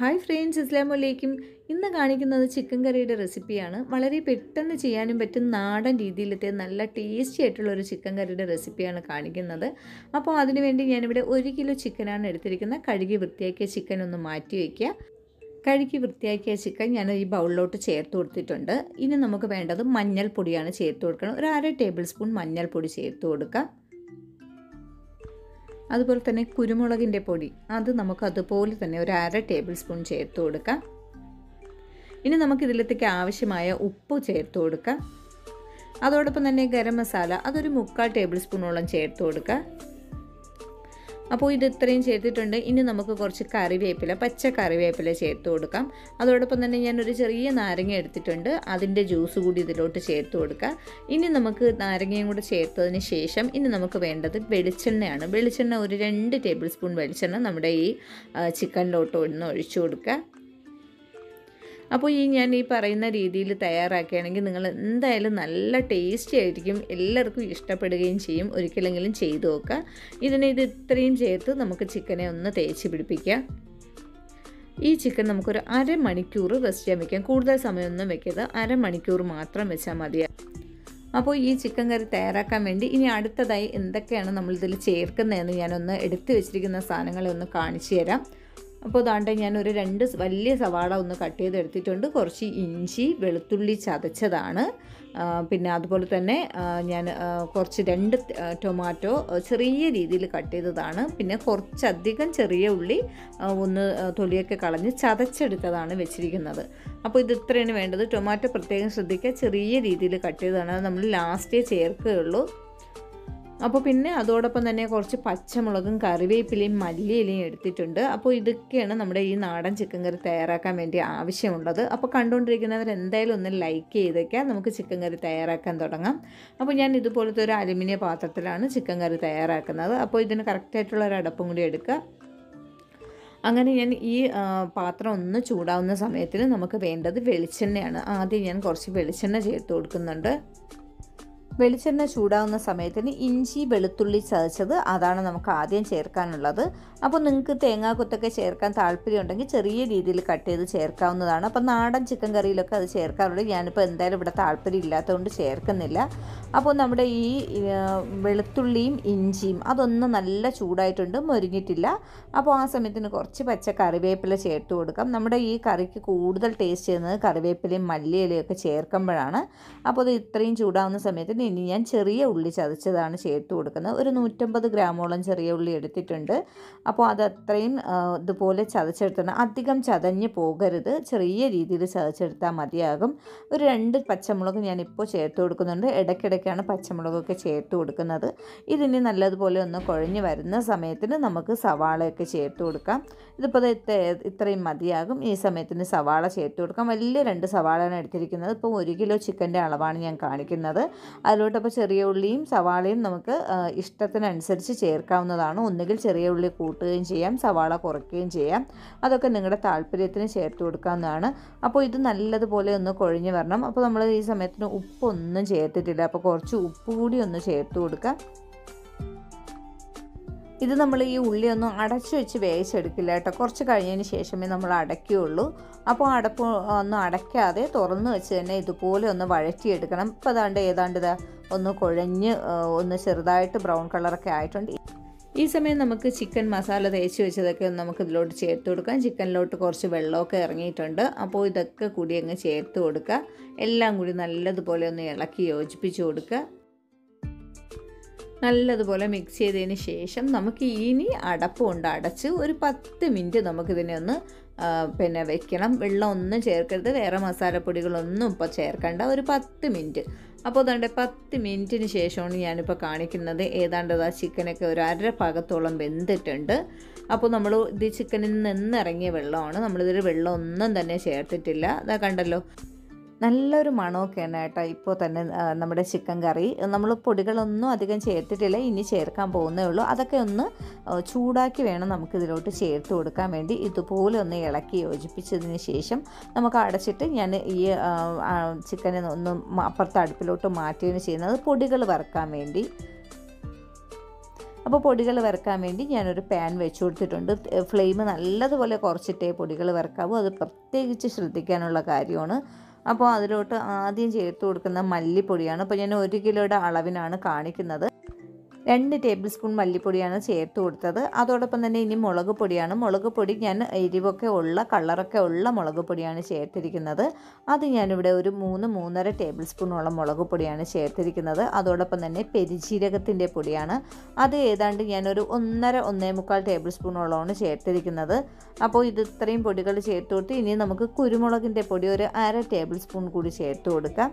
Hi friends, അസ്സലാമു അലൈക്കും. ഇന്ന് കാണിക്കുന്നത് ചിക്കൻ കറിയുടെ റെസിപ്പിയാണ്. വളരെ പെട്ടെന്ന് ചെയ്യാനും പറ്റും നാടൻ രീതിയിലത്തെ നല്ല ടേസ്റ്റി ആയിട്ടുള്ള ഒരു ചിക്കൻ കറിയുടെ റെസിപ്പിയാണ് കാണിക്കുന്നത്. അപ്പോൾ അതിനുവേണ്ടി ഞാനിവിടെ 1 കിലോ ചിക്കനാണ് എടുത്തിരിക്കുന്നത്. കഴുകി വൃത്തിയാക്കിയ ചിക്കൻ ഒന്ന് മാറ്റി വയ്ക്കുക. കഴുകി വൃത്തിയാക്കിയ ചിക്കൻ ഞാൻ ഈ ബൗളിലോട്ട് ചേർത്ത് കൊടുത്തിട്ടുണ്ട്. ഇനി നമുക്ക് വേണ്ടത് മഞ്ഞൾപ്പൊടിയാണ് ചേർത്ത് കൊടുക്കണം. ഒരു 1/2 ടേബിൾ സ്പൂൺ മഞ്ഞൾപ്പൊടി ചേർത്ത് കൊടുക്കാം. അതുപോലെ തന്നെ കുരുമുളകിൻ്റെ പൊടി അത് നമുക്ക് അതുപോലെ തന്നെ ഒരു 1/2 ടേബിൾ സ്പൂൺ ചേർത്ത് കൊടുക്കാം. ഇനി നമുക്ക് ഇതിലേക്ക് ആവശ്യമായ ഉപ്പ് ചേർത്ത് കൊടുക്കാം. അതോടൊപ്പം തന്നെ ഗരം മസാല അതൊരു 3/4 ടേബിൾ സ്പൂണോളം ചേർത്ത് കൊടുക്കാം. അപ്പോൾ ഇത് ഇത്രയും ചേർത്തിട്ടുണ്ട്. ഇനി നമുക്ക് കുറച്ച് കറിവേപ്പില, പച്ച കറിവേപ്പില ചേർത്ത് കൊടുക്കാം. അതോടൊപ്പം തന്നെ ഞാനൊരു ചെറിയ നാരങ്ങ എടുത്തിട്ടുണ്ട്. അതിൻ്റെ ജ്യൂസ് കൂടി ഇതിലോട്ട് ചേർത്ത് കൊടുക്കുക. ഇനി നമുക്ക് നാരങ്ങയും കൂടെ ചേർത്തതിന് ശേഷം ഇനി നമുക്ക് വേണ്ടത് വെളിച്ചെണ്ണയാണ്. വെളിച്ചെണ്ണ ഒരു 2 ടേബിൾ സ്പൂൺ വെളിച്ചെണ്ണ നമ്മുടെ ഈ ചിക്കനിലോട്ട് ഒന്ന് ഒഴിച്ചു കൊടുക്കുക. അപ്പോൾ ഞാൻ ഈ പറയുന്ന രീതിയിൽ തയ്യാറാക്കുകയാണെങ്കിൽ നിങ്ങൾ എന്തായാലും നല്ല ടേസ്റ്റി ആയിരിക്കും, എല്ലാവർക്കും ഇഷ്ടപ്പെടുകയും ചെയ്യും. ഒരിക്കലെങ്കിലും ചെയ്തു നോക്കുക. ഇത് ഇത്രയും ചേർത്ത് നമുക്ക് ചിക്കനെ ഒന്ന് തേച്ച് പിടിപ്പിക്കുക. ഈ ചിക്കൻ നമുക്കൊരു 1/2 മണിക്കൂർ റെസ്റ്റ് ചെയ്യാൻ വയ്ക്കാം. കൂടുതൽ സമയമൊന്നും വയ്ക്കരുത്, 1/2 മണിക്കൂർ മാത്രം വെച്ചാൽ മതിയാകും. അപ്പോൾ ഈ ചിക്കൻ കറി തയ്യാറാക്കാൻ വേണ്ടി ഇനി അടുത്തതായി എന്തൊക്കെയാണ് നമ്മളിതിൽ ചേർക്കുന്നതെന്ന് ഞാനൊന്ന് എടുത്തു വെച്ചിരിക്കുന്ന സാധനങ്ങളെ ഒന്ന് കാണിച്ചു തരാം. അപ്പോൾ അതാണ്ട് ഞാനൊരു 2 വലിയ സവാള ഒന്ന് കട്ട് ചെയ്തെടുത്തിട്ടുണ്ട്. കുറച്ച് ഇഞ്ചി, വെളുത്തുള്ളി ചതച്ചതാണ്. പിന്നെ അതുപോലെ തന്നെ ഞാൻ കുറച്ച് 2 ടൊമാറ്റോ ചെറിയ രീതിയിൽ കട്ട് ചെയ്തതാണ്. പിന്നെ കുറച്ചധികം ചെറിയ ഉള്ളി ഒന്ന് തൊലിയൊക്കെ കളഞ്ഞ് ചതച്ചെടുത്തതാണ് വെച്ചിരിക്കുന്നത്. അപ്പോൾ ഇത് ഇത്രയാണ് വേണ്ടത്. ടൊമാറ്റോ പ്രത്യേകം ശ്രദ്ധിക്കുക, ചെറിയ രീതിയിൽ കട്ട് ചെയ്തതാണ്, നമ്മൾ ലാസ്റ്റേ ചേർക്കുകയുള്ളൂ. അപ്പോൾ പിന്നെ അതോടൊപ്പം തന്നെ കുറച്ച് പച്ചമുളകും കറിവേപ്പിലയും മല്ലിയിലയും എടുത്തിട്ടുണ്ട്. അപ്പോൾ ഇതൊക്കെയാണ് നമ്മുടെ ഈ നാടൻ ചിക്കൻ കറി തയ്യാറാക്കാൻ വേണ്ടി ആവശ്യമുള്ളത്. അപ്പോൾ കണ്ടുകൊണ്ടിരിക്കുന്നവർ എന്തായാലും ഒന്ന് ലൈക്ക് ചെയ്തേക്കുക. നമുക്ക് ചിക്കൻ കറി തയ്യാറാക്കാൻ തുടങ്ങാം. അപ്പോൾ ഞാൻ ഇതുപോലത്തെ ഒരു അലുമിനിയ പാത്രത്തിലാണ് ചിക്കൻ കറി തയ്യാറാക്കുന്നത്. അപ്പോൾ ഇതിന് കറക്റ്റായിട്ടുള്ള ഒരു അടപ്പും കൂടി എടുക്കുക. അങ്ങനെ ഞാൻ ഈ പാത്രം ഒന്ന് ചൂടാവുന്ന സമയത്തിന് നമുക്ക് വേണ്ടത് വെളിച്ചെണ്ണയാണ്. ആദ്യം ഞാൻ കുറച്ച് വെളിച്ചെണ്ണ ചേർത്ത് കൊടുക്കുന്നുണ്ട്. വെളിച്ചെണ്ണ ചൂടാവുന്ന സമയത്തിന് ഇഞ്ചി, വെളുത്തുള്ളി ചതച്ചത് അതാണ് നമുക്ക് ആദ്യം ചേർക്കാനുള്ളത്. അപ്പോൾ നിങ്ങൾക്ക് തേങ്ങാക്കൊത്തൊക്കെ ചേർക്കാൻ താല്പര്യമുണ്ടെങ്കിൽ ചെറിയ രീതിയിൽ കട്ട് ചെയ്ത് ചേർക്കാവുന്നതാണ്. അപ്പോൾ നാടൻ ചിക്കൻ കറിയിലൊക്കെ അത് ചേർക്കാറുള്ളൂ. ഞാനിപ്പോൾ എന്തായാലും ഇവിടെ താല്പര്യം ഇല്ലാത്തതുകൊണ്ട് ചേർക്കുന്നില്ല. അപ്പോൾ നമ്മുടെ ഈ വെളുത്തുള്ളിയും ഇഞ്ചിയും അതൊന്നും നല്ല ചൂടായിട്ടുണ്ട്, മൊരിഞ്ഞിട്ടില്ല. അപ്പോൾ ആ സമയത്തിന് കുറച്ച് പച്ച കറിവേപ്പില ചേർത്ത് കൊടുക്കാം. നമ്മുടെ ഈ കറിക്ക് കൂടുതൽ ടേസ്റ്റ് ചെയ്യുന്നത് കറിവേപ്പിലയും മല്ലിയിലയും ഒക്കെ ചേർക്കുമ്പോഴാണ്. അപ്പോൾ അത് ഇത്രയും ചൂടാവുന്ന സമയത്തിന് ഇനി ഞാൻ ചെറിയ ഉള്ളി ചതച്ചതാണ് ചേർത്ത് കൊടുക്കുന്നത്. ഒരു 150 ഗ്രാമോളം ചെറിയ ഉള്ളി എടുത്തിട്ടുണ്ട്. അപ്പോൾ അത് അത്രയും ഇതുപോലെ ചതച്ചെടുത്താണ്. അധികം ചതഞ്ഞ് പോകരുത്, ചെറിയ രീതിയിൽ ചതച്ചെടുത്താൽ മതിയാകും. ഒരു 2 പച്ചമുളക് ഞാനിപ്പോൾ ചേർത്ത് കൊടുക്കുന്നുണ്ട്. ഇടയ്ക്കിടയ്ക്കാണ് പച്ചമുളകൊക്കെ ചേർത്ത് കൊടുക്കുന്നത്. ഇതിന് നല്ലതുപോലെ ഒന്ന് കുഴഞ്ഞ് വരുന്ന സമയത്തിന് നമുക്ക് സവാളയൊക്കെ ചേർത്ത് കൊടുക്കാം. ഇതിപ്പോൾ ഇത്രയും മതിയാകും. ഈ സമയത്തിന് സവാള ചേർത്ത് കൊടുക്കാം. വലിയ 2 സവാളയാണ് എടുത്തിരിക്കുന്നത്. ഇപ്പോൾ 1 കിലോ ചിക്കൻ്റെ അളവാണ് ഞാൻ കാണിക്കുന്നത്. അതിലോട്ടപ്പോൾ ചെറിയ ഉള്ളിയും സവാളയും നമുക്ക് ഇഷ്ടത്തിനനുസരിച്ച് ചേർക്കാവുന്നതാണ്. ഒന്നുകിൽ ചെറിയ ഉള്ളി കൂട്ടുകയും ചെയ്യാം, സവാള കുറയ്ക്കുകയും ചെയ്യാം. അതൊക്കെ നിങ്ങളുടെ താല്പര്യത്തിന് ചേർത്ത് കൊടുക്കാവുന്നതാണ്. അപ്പോൾ ഇത് നല്ലതുപോലെ ഒന്ന് കുഴഞ്ഞ് വരണം. അപ്പോൾ നമ്മൾ ഈ സമയത്തിന് ഉപ്പൊന്നും ചേർത്തിട്ടില്ല. അപ്പോൾ കുറച്ച് ഉപ്പ് കൂടി ഒന്ന് ചേർത്ത് കൊടുക്കാം. ഇത് നമ്മൾ ഈ ഉള്ളിയൊന്നും അടച്ചു വെച്ച് വേവിച്ചെടുക്കില്ല കേട്ടോ. കുറച്ച് കഴിഞ്ഞതിന് ശേഷമേ നമ്മൾ അടയ്ക്കുകയുള്ളൂ. അപ്പോൾ അടപ്പ് ഒന്നും അടയ്ക്കാതെ തുറന്ന് വെച്ച് തന്നെ ഇതുപോലെ ഒന്ന് വഴറ്റിയെടുക്കണം. ഇപ്പോൾ ഏതാണ്ട് ഒന്ന് കുഴഞ്ഞ് ഒന്ന് ചെറുതായിട്ട് ബ്രൗൺ കളറൊക്കെ ആയിട്ടുണ്ട്. ഈ സമയം നമുക്ക് ചിക്കൻ മസാല തേച്ച് വെച്ചതൊക്കെ ഒന്ന് നമുക്ക് ഇതിലോട്ട് ചേർത്ത് കൊടുക്കാം. ചിക്കനിലോട്ട് കുറച്ച് വെള്ളമൊക്കെ ഇറങ്ങിയിട്ടുണ്ട്. അപ്പോൾ ഇതൊക്കെ കൂടി അങ്ങ് ചേർത്ത് കൊടുക്കുക. എല്ലാം കൂടി നല്ലതുപോലെ ഒന്ന് ഇളക്കി യോജിപ്പിച്ച് കൊടുക്കുക. നല്ലതുപോലെ മിക്സ് ചെയ്തതിന് ശേഷം നമുക്ക് ഇനി അടപ്പ് കൊണ്ട് അടച്ച് ഒരു 10 മിനിറ്റ് നമുക്കിതിനെ ഒന്ന് വെക്കണം. വെള്ളം ഒന്നും ചേർക്കരുത്, വേറെ മസാലപ്പൊടികളൊന്നും ഇപ്പോൾ ചേർക്കണ്ട. ഒരു 10 മിനിറ്റ്. അപ്പോൾ അതുകൊണ്ട് 10 മിനിറ്റിന് ശേഷമാണ് ഞാനിപ്പോൾ കാണിക്കുന്നത്. ഏതാണ്ട് ആ ചിക്കനൊക്കെ ഒരു 1/2 ഭാഗത്തോളം വെന്തിട്ടുണ്ട്. അപ്പോൾ നമ്മൾ ഇത് ചിക്കനിൽ നിന്നിറങ്ങിയ വെള്ളമാണ്. നമ്മളിതിൽ വെള്ളം ഒന്നും തന്നെ ചേർത്തിട്ടില്ല. അതാ കണ്ടല്ലോ, നല്ലൊരു മണമൊക്കെയാണ് കേട്ടോ. ഇപ്പോൾ തന്നെ നമ്മുടെ ചിക്കൻ കറി നമ്മൾ പൊടികളൊന്നും അധികം ചേർത്തിട്ടില്ല, ഇനി ചേർക്കാൻ പോകുന്നേ ഉള്ളൂ. അതൊക്കെ ഒന്ന് ചൂടാക്കി വേണം നമുക്കിതിലോട്ട് ചേർത്ത് കൊടുക്കാൻ വേണ്ടി. ഇതുപോലെ ഒന്ന് ഇളക്കി യോജിപ്പിച്ചതിന് ശേഷം നമുക്ക് അടച്ചിട്ട് ഞാൻ ഈ ചിക്കനെ ഒന്ന് അപ്പുറത്തെ അടുപ്പിലോട്ട് മാറ്റുകയാണ് ചെയ്യുന്നത്, പൊടികൾ വറുക്കാൻ വേണ്ടി. അപ്പോൾ പൊടികൾ വറുക്കാൻ വേണ്ടി ഞാനൊരു പാൻ വെച്ച് കൊടുത്തിട്ടുണ്ട്. ഫ്ലെയിം നല്ലതുപോലെ കുറച്ചിട്ടേ പൊടികൾ വറുക്കാവൂ, അത് പ്രത്യേകിച്ച് ശ്രദ്ധിക്കാനുള്ള കാര്യമാണ്. അപ്പോൾ അതിലോട്ട് ആദ്യം ചേർത്ത് കൊടുക്കുന്ന മല്ലിപ്പൊടിയാണ്. അപ്പോൾ ഞാൻ 1 കിലോയുടെ അളവിനാണ് കാണിക്കുന്നത്. 2 ടേബിൾ സ്പൂൺ മല്ലിപ്പൊടിയാണ് ചേർത്ത് കൊടുത്തത്. അതോടൊപ്പം തന്നെ ഇനി മുളക് പൊടിയാണ്. മുളക് പൊടി ഞാൻ എരിവൊക്കെ ഉള്ള കളറൊക്കെ ഉള്ള മുളക് പൊടിയാണ് ചേർത്തിരിക്കുന്നത്. അത് ഞാനിവിടെ ഒരു 3-3.5 ടേബിൾ സ്പൂണോളം മുളക് പൊടിയാണ് ചേർത്തിരിക്കുന്നത്. അതോടൊപ്പം തന്നെ പെരിജീരകത്തിൻ്റെ പൊടിയാണ്. അത് ഏതാണ്ട് ഞാനൊരു 1.5-1.25 ടേബിൾ സ്പൂണോളമാണ് ചേർത്തിരിക്കുന്നത്. അപ്പോൾ ഇത് ഇത്രയും പൊടികൾ ചേർത്ത് കൊടുത്ത് ഇനി നമുക്ക് കുരുമുളകിൻ്റെ പൊടി ഒരു 1/2 ടേബിൾ സ്പൂൺ കൂടി ചേർത്ത് കൊടുക്കാം.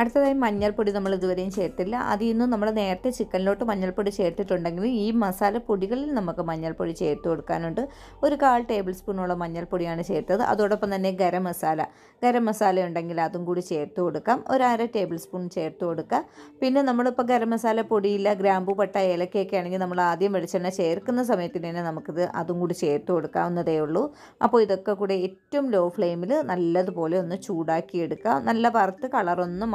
അടുത്തതായി മഞ്ഞൾപ്പൊടി നമ്മൾ ഇതുവരെയും ചേർത്തില്ല. അതിൽ നിന്നും നമ്മൾ നേരത്തെ ചിക്കനിലോട്ട് മഞ്ഞൾപ്പൊടി ചേർത്തിട്ടുണ്ടെങ്കിൽ ഈ മസാല പൊടികളിൽ നമുക്ക് മഞ്ഞൾപ്പൊടി ചേർത്ത് കൊടുക്കാനുണ്ട്. ഒരു 1/4 ടേബിൾ സ്പൂണോളം മഞ്ഞൾപ്പൊടിയാണ് ചേർത്തത്. അതോടൊപ്പം തന്നെ ഗരം മസാല ഉണ്ടെങ്കിൽ അതും കൂടി ചേർത്ത് കൊടുക്കാം. ഒരു 1/2 ടേബിൾ സ്പൂൺ ചേർത്ത് കൊടുക്കുക. പിന്നെ നമ്മളിപ്പോൾ ഗരം മസാല പൊടിയില്ല, ഗ്രാമ്പൂ പട്ട ഏലക്കയൊക്കെ ആണെങ്കിൽ നമ്മൾ ആദ്യം വെളിച്ചെണ്ണ ചേർക്കുന്ന സമയത്തിന് തന്നെ നമുക്കിത് അതും കൂടി ചേർത്ത് കൊടുക്കാവുന്നതേ ഉള്ളൂ. അപ്പോൾ ഇതൊക്കെ കൂടി ഏറ്റവും ലോ ഫ്ലെയിമിൽ നല്ലതുപോലെ ഒന്ന് ചൂടാക്കിയെടുക്കുക. നല്ല വറുത്ത് കളറൊന്നും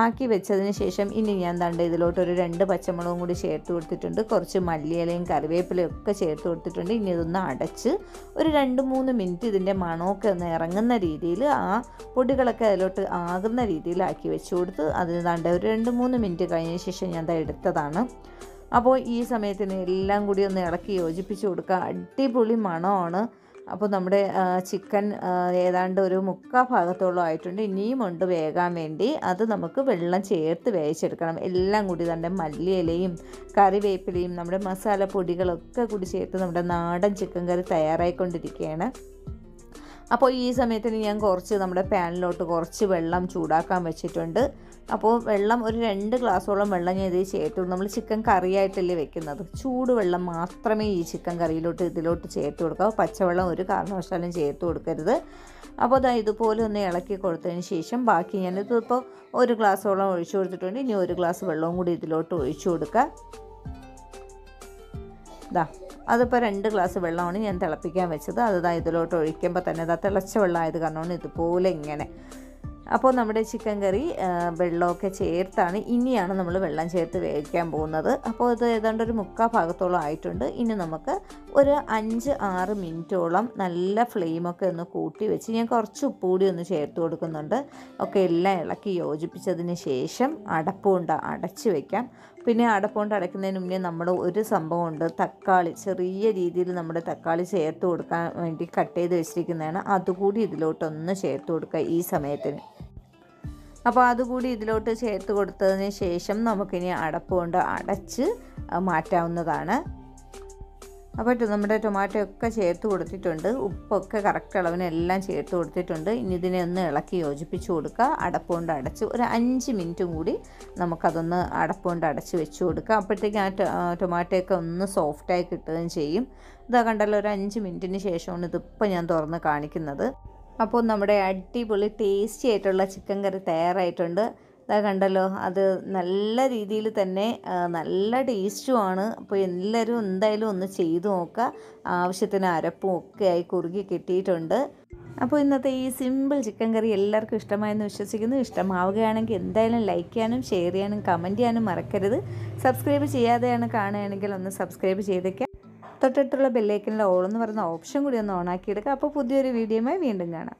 ആക്കി വെച്ചതിന് ശേഷം ഇനി ഞാൻ തണ്ട ഇതിലോട്ടൊരു 2 പച്ചമുളകും കൂടി ചേർത്ത് കൊടുത്തിട്ടുണ്ട്. കുറച്ച് മല്ലിയിലയും കറിവേപ്പിലയും ഒക്കെ ചേർത്ത് കൊടുത്തിട്ടുണ്ട്. ഇനി ഇതൊന്ന് അടച്ച് ഒരു 2-3 മിനിറ്റ് ഇതിൻ്റെ മണമൊക്കെ ഒന്ന് ഇറങ്ങുന്ന രീതിയിൽ, ആ പൊടികളൊക്കെ അതിലോട്ട് ആകുന്ന രീതിയിലാക്കി വെച്ച് കൊടുത്ത് അതിന് തണ്ട ഒരു 2-3 മിനിറ്റ് കഴിഞ്ഞ ശേഷം ഞാൻ എടുത്തതാണ്. അപ്പോൾ ഈ സമയത്തിന് എല്ലാം കൂടി ഒന്ന് ഇളക്കി യോജിപ്പിച്ച് കൊടുക്കുക. അടിപൊളി മണമാണ്. അപ്പോൾ നമ്മുടെ ചിക്കൻ ഏതാണ്ട് ഒരു 3/4 ഭാഗത്തോളം ആയിട്ടുണ്ട്. ഇനിയുമുണ്ട് വേകാൻ വേണ്ടി. അത് നമുക്ക് വെള്ളം ചേർത്ത് വേവിച്ചെടുക്കണം. എല്ലാം കൂടി തന്നെ മല്ലിയിലയും കറിവേപ്പിലയും നമ്മുടെ മസാല പൊടികളൊക്കെ കൂടി ചേർത്ത് നമ്മുടെ നാടൻ ചിക്കൻ കറി തയ്യാറായിക്കൊണ്ടിരിക്കുകയാണ്. അപ്പോൾ ഈ സമയത്തിന് ഞാൻ നമ്മുടെ പാനിലോട്ട് കുറച്ച് വെള്ളം ചൂടാക്കാൻ വെച്ചിട്ടുണ്ട്. അപ്പോൾ വെള്ളം ഒരു 2 ഗ്ലാസോളം വെള്ളം ഞാൻ ഇതിൽ ചേർത്ത്, നമ്മൾ ചിക്കൻ കറിയായിട്ടല്ലേ വെക്കുന്നത്, ചൂടുവെള്ളം മാത്രമേ ഈ ചിക്കൻ കറിയിലോട്ട് ഇതിലോട്ട് ചേർത്ത് കൊടുക്കാവൂ. പച്ചവെള്ളം ഒരു കാരണവശാലും ചേർത്ത് കൊടുക്കരുത്. അപ്പോൾ അതാ ഇതുപോലെ ഒന്ന് ഇളക്കി കൊടുത്തതിന് ശേഷം ബാക്കി ഞാനിതിപ്പോൾ 1 ഗ്ലാസോളം ഒഴിച്ചു കൊടുത്തിട്ടുണ്ട്. ഇനി 1 ഗ്ലാസ് വെള്ളവും കൂടി ഇതിലോട്ട് ഒഴിച്ചു കൊടുക്കുക. ഇതാ അതിപ്പോൾ 2 ഗ്ലാസ് വെള്ളമാണ് ഞാൻ തിളപ്പിക്കാൻ വെച്ചത്. അതാ ഇതിലോട്ട് ഒഴിക്കുമ്പോൾ തന്നെ അതാ തിളച്ച വെള്ളമായത് കാരണമാണ് ഇതുപോലെ ഇങ്ങനെ. അപ്പോൾ നമ്മുടെ ചിക്കൻ കറി വെള്ളമൊക്കെ ചേർത്താണ്. ഇനിയാണ് നമ്മൾ വെള്ളം ചേർത്ത് വേവിക്കാൻ പോകുന്നത്. അപ്പോൾ ഇത് ഏതാണ്ട് ഒരു 3/4 ഭാഗത്തോളം ആയിട്ടുണ്ട്. ഇനി നമുക്ക് ഒരു 5-6 മിനിറ്റോളം നല്ല ഫ്ലെയിമൊക്കെ ഒന്ന് കൂട്ടി വെച്ച് ഞാൻ കുറച്ച് ഉപ്പ് കൂടി ഒന്ന് ചേർത്ത് കൊടുക്കുന്നുണ്ട്. ഒക്കെ എല്ലാം ഇളക്കി യോജിപ്പിച്ചതിന് ശേഷം അടപ്പുകൊണ്ട് അടച്ച് വയ്ക്കാം. പിന്നെ അടപ്പുകൊണ്ട് അടയ്ക്കുന്നതിന് മുന്നേ നമ്മൾ ഒരു സംഭവമുണ്ട്, തക്കാളി ചെറിയ രീതിയിൽ നമ്മുടെ തക്കാളി ചേർത്ത് കൊടുക്കാൻ വേണ്ടി കട്ട് ചെയ്ത് വെച്ചിരിക്കുന്നതാണ്. അതുകൂടി ഇതിലോട്ടൊന്ന് ചേർത്ത് കൊടുക്കുക ഈ സമയത്തിന്. അപ്പോൾ അതുകൂടി ഇതിലോട്ട് ചേർത്ത് കൊടുത്തതിന് ശേഷം നമുക്കിനി അടപ്പുകൊണ്ട് അടച്ച് മാറ്റാവുന്നതാണ്. അപ്പോൾ നമ്മുടെ ടൊമാറ്റോ ഒക്കെ ചേർത്ത് കൊടുത്തിട്ടുണ്ട്, ഉപ്പൊക്കെ കറക്റ്റ് അളവിനെല്ലാം ചേർത്ത് കൊടുത്തിട്ടുണ്ട്. ഇനി ഇതിനെ ഒന്ന് ഇളക്കി യോജിപ്പിച്ച് കൊടുക്കുക. അടപ്പുകൊണ്ട് അടച്ച് ഒരു 5 മിനിറ്റും കൂടി നമുക്കതൊന്ന് അടപ്പുകൊണ്ട് അടച്ച് വെച്ച് കൊടുക്കുക. അപ്പോഴത്തേക്കും ആ ടൊമാറ്റോയൊക്കെ ഒന്ന് സോഫ്റ്റായി കിട്ടുകയും ചെയ്യും. ഇതാ കണ്ടല്ലോ, ഒരു 5 മിനിറ്റിന് ശേഷമാണ് ഇതിപ്പോൾ ഞാൻ തുറന്ന് കാണിക്കുന്നത്. അപ്പോൾ നമ്മുടെ അടിപൊളി ടേസ്റ്റി ആയിട്ടുള്ള ചിക്കൻ കറി തയ്യാറായിട്ടുണ്ട്. ഇതാ കണ്ടല്ലോ, അത് നല്ല രീതിയിൽ തന്നെ നല്ല ടേസ്റ്റുമാണ്. അപ്പോൾ എല്ലാവരും എന്തായാലും ഒന്ന് ചെയ്തു നോക്കുക. ആവശ്യത്തിന് അരപ്പും ഒക്കെ ആയി കുറുകി കിട്ടിയിട്ടുണ്ട്. അപ്പോൾ ഇന്നത്തെ ഈ സിമ്പിൾ ചിക്കൻ കറി എല്ലാവർക്കും ഇഷ്ടമായെന്ന് വിശ്വസിക്കുന്നു. ഇഷ്ടമാവുകയാണെങ്കിൽ എന്തായാലും ലൈക്ക് ചെയ്യാനും ഷെയർ ചെയ്യാനും കമൻറ്റ് ചെയ്യാനും മറക്കരുത്. സബ്സ്ക്രൈബ് ചെയ്യാതെയാണ് കാണുകയാണെങ്കിൽ ഒന്ന് സബ്സ്ക്രൈബ് ചെയ്തേക്കുക. തൊട്ടടുത്തുള്ള ബെല്ലൈക്കനിൽ ഓൾ എന്ന് പറയുന്ന ഓപ്ഷൻ കൂടി ഒന്ന് ഓണാക്കിയെടുക്കുക. അപ്പോൾ പുതിയൊരു വീഡിയോയുമായി വീണ്ടും കാണാം.